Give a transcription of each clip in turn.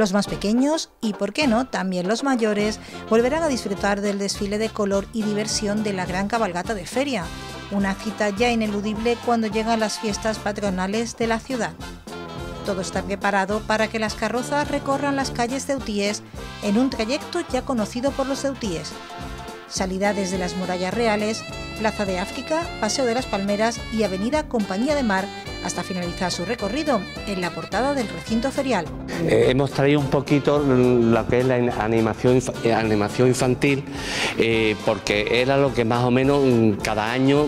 Los más pequeños y, por qué no, también los mayores volverán a disfrutar del desfile de color y diversión de la gran cabalgata de feria, una cita ya ineludible cuando llegan las fiestas patronales de la ciudad. Todo está preparado para que las carrozas recorran las calles de Utíes en un trayecto ya conocido por los de Utíes. Salida desde las Murallas Reales, Plaza de África, Paseo de las Palmeras y Avenida Compañía de Mar, hasta finalizar su recorrido en la portada del recinto ferial. Hemos traído un poquito lo que es la animación infantil, porque era lo que más o menos cada año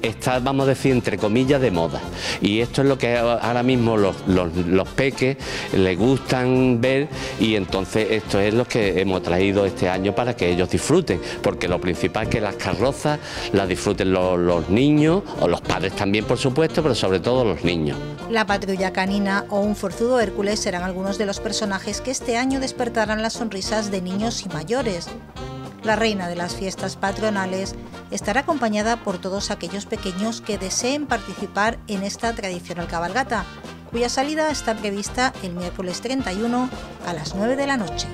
está, vamos a decir, entre comillas, de moda. Y esto es lo que ahora mismo los peques les gustan ver, y entonces esto es lo que hemos traído este año para que ellos disfruten, porque lo principal es que las carrozas las disfruten los niños, o los padres también, por supuesto, pero sobre todo los niños. La patrulla canina o un forzudo Hércules serán algunos de los personajes que este año despertarán las sonrisas de niños y mayores. La reina de las fiestas patronales estará acompañada por todos aquellos pequeños que deseen participar en esta tradicional cabalgata, cuya salida está prevista el miércoles 31 a las 9 de la noche.